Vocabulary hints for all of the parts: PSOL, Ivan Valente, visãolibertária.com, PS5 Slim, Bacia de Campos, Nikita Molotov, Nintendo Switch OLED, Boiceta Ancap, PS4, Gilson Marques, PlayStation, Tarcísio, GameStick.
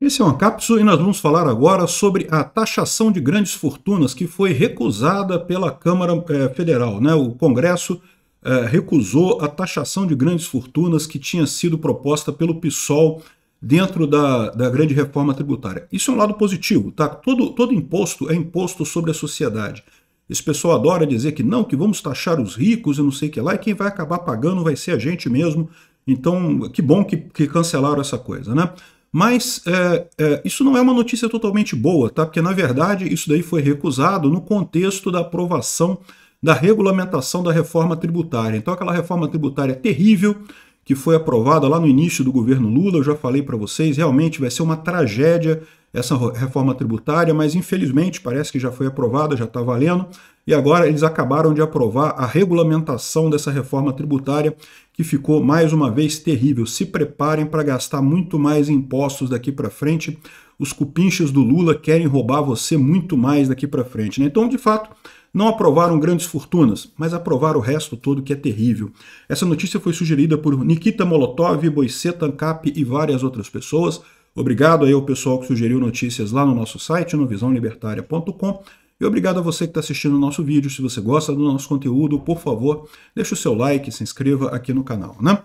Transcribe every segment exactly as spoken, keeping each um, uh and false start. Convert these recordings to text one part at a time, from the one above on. Esse é o Ancap e nós vamos falar agora sobre a taxação de grandes fortunas que foi recusada pela Câmara eh, Federal, né? O Congresso eh, recusou a taxação de grandes fortunas que tinha sido proposta pelo P SOL dentro da, da grande reforma tributária. Isso é um lado positivo, tá? Todo, todo imposto é imposto sobre a sociedade. Esse pessoal adora dizer que não, que vamos taxar os ricos e não sei o que lá, e quem vai acabar pagando vai ser a gente mesmo. Então, que bom que, que cancelaram essa coisa, né? Mas é, é, isso não é uma notícia totalmente boa, tá? Porque, na verdade, isso daí foi recusado no contexto da aprovação da regulamentação da reforma tributária. Então, aquela reforma tributária terrível que foi aprovada lá no início do governo Lula, eu já falei para vocês, realmente vai ser uma tragédia essa reforma tributária, mas infelizmente parece que já foi aprovada, já está valendo, e agora eles acabaram de aprovar a regulamentação dessa reforma tributária, que ficou mais uma vez terrível. Se preparem para gastar muito mais impostos daqui para frente, os cupinches do Lula querem roubar você muito mais daqui para frente, né? Então, de fato, não aprovaram grandes fortunas, mas aprovaram o resto todo, que é terrível. Essa notícia foi sugerida por Nikita Molotov, Boiceta Ancap e várias outras pessoas. Obrigado aí ao pessoal que sugeriu notícias lá no nosso site, no visão libertária ponto com. E obrigado a você que está assistindo o nosso vídeo. Se você gosta do nosso conteúdo, por favor, deixa o seu like e se inscreva aqui no canal, né?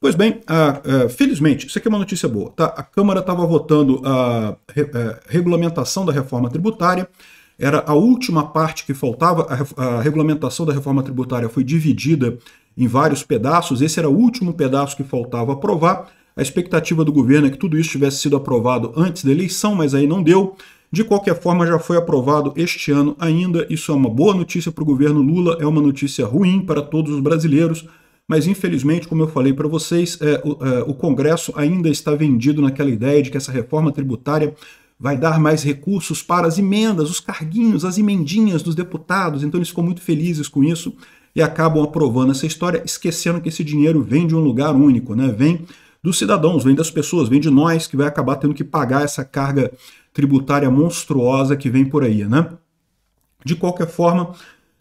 Pois bem, a, a, felizmente, isso aqui é uma notícia boa, tá? A Câmara estava votando a, a, a regulamentação da reforma tributária. Era a última parte que faltava. A, a regulamentação da reforma tributária foi dividida em vários pedaços. Esse era o último pedaço que faltava aprovar. A expectativa do governo é que tudo isso tivesse sido aprovado antes da eleição, mas aí não deu. De qualquer forma, já foi aprovado este ano ainda. Isso é uma boa notícia para o governo Lula, é uma notícia ruim para todos os brasileiros, mas infelizmente, como eu falei para vocês, é, o, é, o Congresso ainda está vendido naquela ideia de que essa reforma tributária vai dar mais recursos para as emendas, os carguinhos, as emendinhas dos deputados. Então eles ficam muito felizes com isso e acabam aprovando essa história, esquecendo que esse dinheiro vem de um lugar único, né? Vem dos cidadãos, vem das pessoas, vem de nós, que vai acabar tendo que pagar essa carga tributária monstruosa que vem por aí, né? De qualquer forma,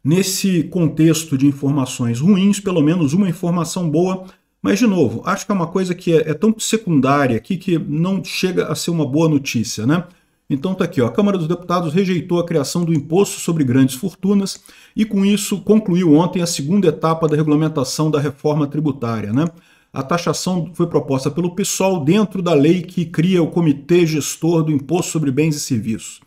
nesse contexto de informações ruins, pelo menos uma informação boa, mas de novo, acho que é uma coisa que é, é tão secundária aqui que não chega a ser uma boa notícia, né? Então tá aqui, ó, a Câmara dos Deputados rejeitou a criação do Imposto sobre Grandes Fortunas e com isso concluiu ontem a segunda etapa da regulamentação da reforma tributária, né? A taxação foi proposta pelo P SOL dentro da lei que cria o Comitê Gestor do Imposto sobre Bens e Serviços.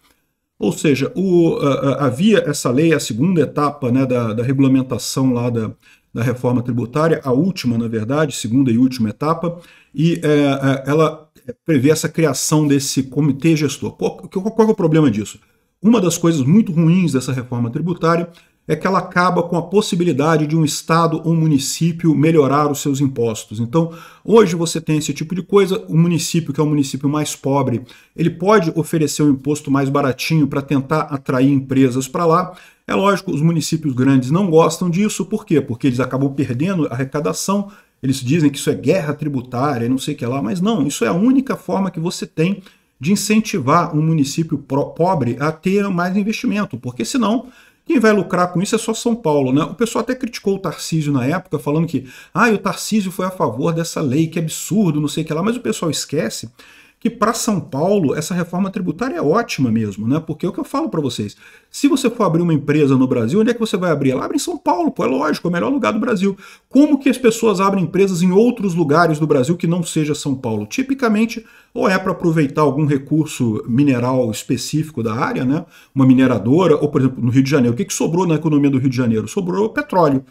Ou seja, o, a, a, havia essa lei, a segunda etapa, né, da, da regulamentação lá da, da reforma tributária, a última, na verdade, segunda e última etapa, e é, ela prevê essa criação desse Comitê Gestor. Qual, qual, qual é o problema disso? Uma das coisas muito ruins dessa reforma tributária é que ela acaba com a possibilidade de um estado ou um município melhorar os seus impostos. Então, hoje você tem esse tipo de coisa, o município, que é um município mais pobre, ele pode oferecer um imposto mais baratinho para tentar atrair empresas para lá. É lógico, os municípios grandes não gostam disso. Por quê? Porque eles acabam perdendo a arrecadação, eles dizem que isso é guerra tributária, não sei o que lá, mas não, isso é a única forma que você tem de incentivar um município pobre a ter mais investimento, porque senão quem vai lucrar com isso é só São Paulo, né? O pessoal até criticou o Tarcísio na época, falando que ah, o Tarcísio foi a favor dessa lei, que absurdo, não sei o que lá, mas o pessoal esquece que para São Paulo essa reforma tributária é ótima mesmo, né? Porque é o que eu falo para vocês, se você for abrir uma empresa no Brasil, onde é que você vai abrir? Ela abre em São Paulo, pô, é lógico, é o melhor lugar do Brasil. Como que as pessoas abrem empresas em outros lugares do Brasil que não seja São Paulo? Tipicamente, ou é para aproveitar algum recurso mineral específico da área, né? Uma mineradora, ou por exemplo, no Rio de Janeiro, o que, que sobrou na economia do Rio de Janeiro? Sobrou petróleo.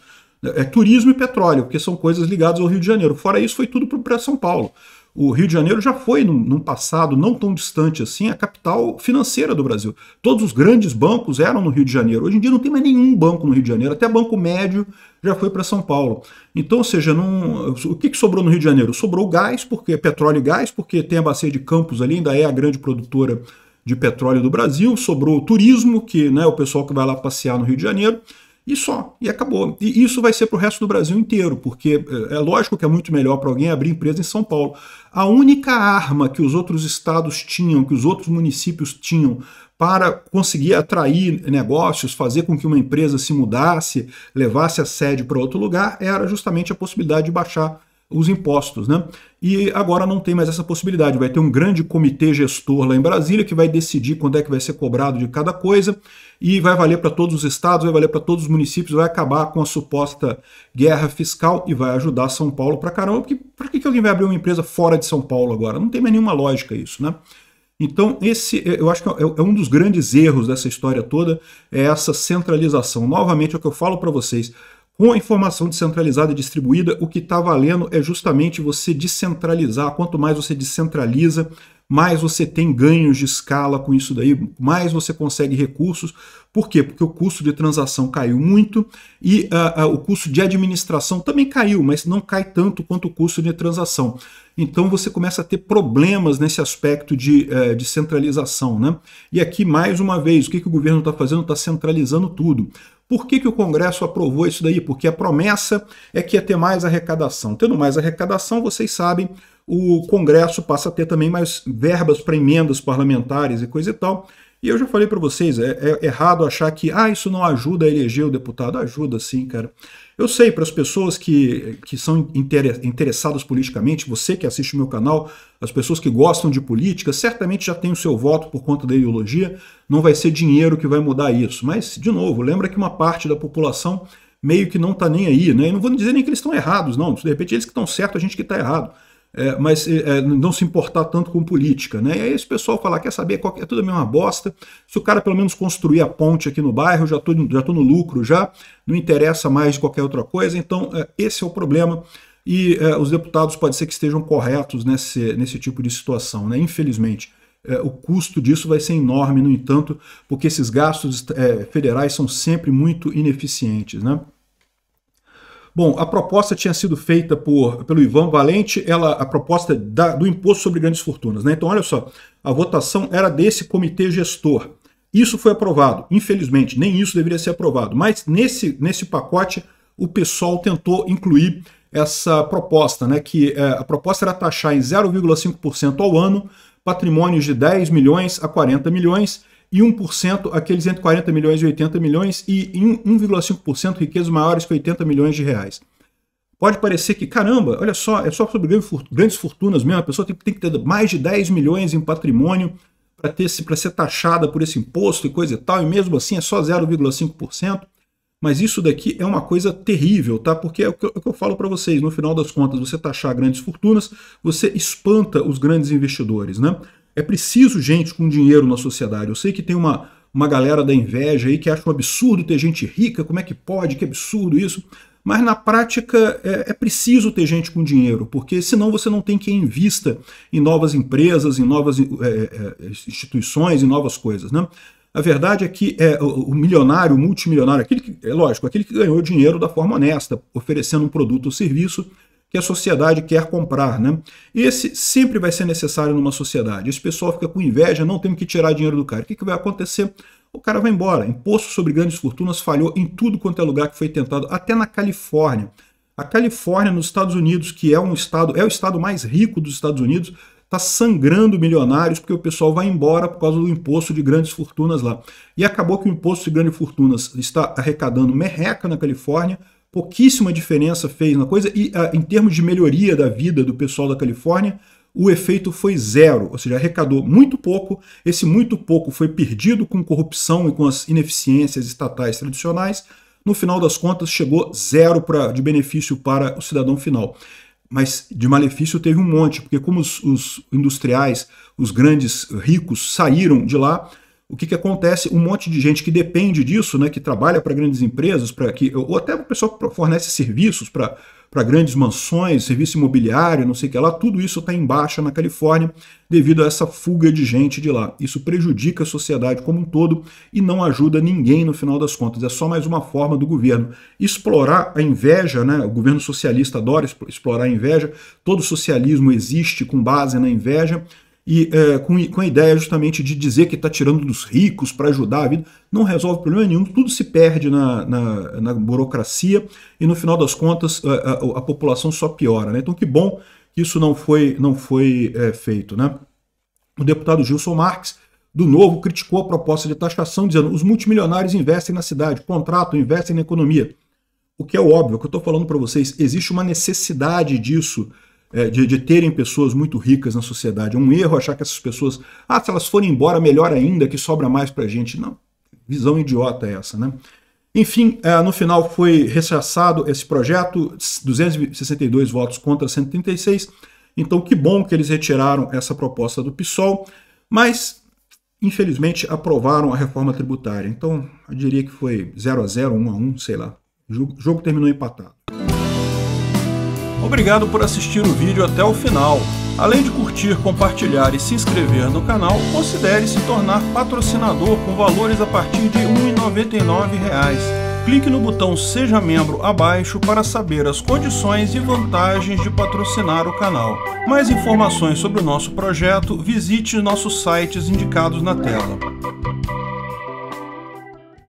É turismo e petróleo, porque são coisas ligadas ao Rio de Janeiro. Fora isso, foi tudo para São Paulo. O Rio de Janeiro já foi, num passado não tão distante assim, a capital financeira do Brasil. Todos os grandes bancos eram no Rio de Janeiro. Hoje em dia não tem mais nenhum banco no Rio de Janeiro, até banco médio já foi para São Paulo. Então, ou seja, não, o que, que sobrou no Rio de Janeiro? Sobrou gás, porque petróleo e gás, porque tem a Bacia de Campos ali, ainda é a grande produtora de petróleo do Brasil. Sobrou turismo, que, né, o pessoal que vai lá passear no Rio de Janeiro. E só, e acabou. E isso vai ser para o resto do Brasil inteiro, porque é lógico que é muito melhor para alguém abrir empresa em São Paulo. A única arma que os outros estados tinham, que os outros municípios tinham, para conseguir atrair negócios, fazer com que uma empresa se mudasse, levasse a sede para outro lugar, era justamente a possibilidade de baixar os impostos, né? E agora não tem mais essa possibilidade. Vai ter um grande comitê gestor lá em Brasília que vai decidir quando é que vai ser cobrado de cada coisa, e vai valer para todos os estados, vai valer para todos os municípios, vai acabar com a suposta guerra fiscal e vai ajudar São Paulo para caramba, porque por que alguém vai abrir uma empresa fora de São Paulo agora? Não tem mais nenhuma lógica isso, né? Então, esse, eu acho que é um dos grandes erros dessa história toda, é essa centralização. Novamente, é o que eu falo para vocês. Com a informação descentralizada e distribuída, o que está valendo é justamente você descentralizar. Quanto mais você descentraliza, mais você tem ganhos de escala com isso daí, mais você consegue recursos. Por quê? Porque o custo de transação caiu muito e uh, uh, o custo de administração também caiu, mas não cai tanto quanto o custo de transação. Então você começa a ter problemas nesse aspecto de, uh, de centralização, né? E aqui, mais uma vez, o que, que o governo está fazendo? Está centralizando tudo. Por que, que o Congresso aprovou isso daí? Porque a promessa é que ia ter mais arrecadação. Tendo mais arrecadação, vocês sabem, o Congresso passa a ter também mais verbas para emendas parlamentares e coisa e tal. E eu já falei para vocês, é, é errado achar que ah, isso não ajuda a eleger o deputado. Ajuda sim, cara. Eu sei, para as pessoas que, que são interessadas politicamente, você que assiste o meu canal, as pessoas que gostam de política, certamente já tem o seu voto por conta da ideologia, não vai ser dinheiro que vai mudar isso. Mas, de novo, lembra que uma parte da população meio que não está nem aí, né? Eu não vou dizer nem que eles estão errados, não. De repente eles que estão certos, a gente que está errado. É, mas é, não se importar tanto com política, né? E aí esse pessoal falar, quer saber, qual que é tudo a mesma bosta, se o cara pelo menos construir a ponte aqui no bairro, já tô, já tô no lucro já, não interessa mais de qualquer outra coisa. Então é, esse é o problema, e é, os deputados pode ser que estejam corretos nesse, nesse tipo de situação, né? Infelizmente, é, o custo disso vai ser enorme, no entanto, porque esses gastos é, federais são sempre muito ineficientes, né? Bom, a proposta tinha sido feita por, pelo Ivan Valente, ela, a proposta da, do imposto sobre grandes fortunas, né? Então, olha só, a votação era desse comitê gestor. Isso foi aprovado. Infelizmente, nem isso deveria ser aprovado. Mas nesse, nesse pacote, o PSOL tentou incluir essa proposta, né? Que é, a proposta era taxar em zero vírgula cinco por cento ao ano patrimônios de dez milhões a quarenta milhões, e um por cento aqueles entre quarenta milhões e oitenta milhões, e um vírgula cinco por cento riquezas maiores que oitenta milhões de reais. Pode parecer que, caramba, olha só, é só sobre grandes fortunas mesmo, a pessoa tem, tem que ter mais de dez milhões em patrimônio para ter, para ser taxada por esse imposto e coisa e tal, e mesmo assim é só zero vírgula cinco por cento. Mas isso daqui é uma coisa terrível, tá? Porque é o que eu, é o que eu falo para vocês, no final das contas, você taxar grandes fortunas, você espanta os grandes investidores, né? É preciso gente com dinheiro na sociedade. Eu sei que tem uma, uma galera da inveja aí que acha um absurdo ter gente rica, como é que pode, que absurdo isso. Mas na prática é, é preciso ter gente com dinheiro, porque senão você não tem quem invista em novas empresas, em novas é, é, instituições, em novas coisas, né? A verdade é que é, o milionário, o multimilionário, aquele que, é lógico, aquele que ganhou dinheiro da forma honesta, oferecendo um produto ou serviço que a sociedade quer comprar, né? Esse sempre vai ser necessário numa sociedade. Esse pessoal fica com inveja, não tem que tirar dinheiro do cara. O que, que vai acontecer? O cara vai embora. Imposto sobre grandes fortunas falhou em tudo quanto é lugar que foi tentado, até na Califórnia. A Califórnia, nos Estados Unidos, que é um estado, é o estado mais rico dos Estados Unidos, está sangrando milionários porque o pessoal vai embora por causa do imposto de grandes fortunas lá. E acabou que o imposto de grandes fortunas está arrecadando merreca na Califórnia. Pouquíssima diferença fez na coisa, e a, em termos de melhoria da vida do pessoal da Califórnia, o efeito foi zero, ou seja, arrecadou muito pouco. Esse muito pouco foi perdido com corrupção e com as ineficiências estatais tradicionais. No final das contas, chegou zero pra, de benefício para o cidadão final. Mas de malefício teve um monte, porque como os, os industriais, os grandes ricos saíram de lá, o que, que acontece? Um monte de gente que depende disso, né, que trabalha para grandes empresas, pra que, ou até o pessoal que fornece serviços para grandes mansões, serviço imobiliário, não sei o que lá, tudo isso está em baixa na Califórnia devido a essa fuga de gente de lá. Isso prejudica a sociedade como um todo e não ajuda ninguém no final das contas. É só mais uma forma do governo explorar a inveja, né? O governo socialista adora explorar a inveja, todo socialismo existe com base na inveja, e é, com, com a ideia justamente de dizer que está tirando dos ricos para ajudar a vida, não resolve problema nenhum, tudo se perde na, na, na burocracia e no final das contas a, a, a população só piora, né? Então que bom que isso não foi, não foi é, feito, né? O deputado Gilson Marques, do Novo, criticou a proposta de taxação, dizendo: os multimilionários investem na cidade, contratam, investem na economia. o que é óbvio, o que eu estou falando para vocês, existe uma necessidade disso, é, de, de terem pessoas muito ricas na sociedade. É um erro achar que essas pessoas, ah, se elas forem embora, melhor ainda, que sobra mais para a gente. Não, visão idiota é essa, né? Enfim, no final foi rechaçado esse projeto, duzentos e sessenta e dois votos contra cento e trinta e seis, então que bom que eles retiraram essa proposta do P SOL, mas infelizmente aprovaram a reforma tributária, então eu diria que foi zero a zero, um a um, sei lá, o jogo terminou empatado. Obrigado por assistir o vídeo até o final. Além de curtir, compartilhar e se inscrever no canal, considere se tornar patrocinador com valores a partir de um real e noventa e nove centavos. Clique no botão Seja Membro abaixo para saber as condições e vantagens de patrocinar o canal. Mais informações sobre o nosso projeto, visite nossos sites indicados na tela.